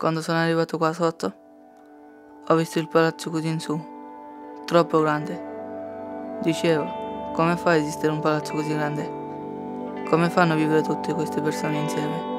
Quando sono arrivato qua sotto, ho visto il palazzo così in su, troppo grande. Dicevo, come fa a esistere un palazzo così grande? Come fanno a vivere tutte queste persone insieme?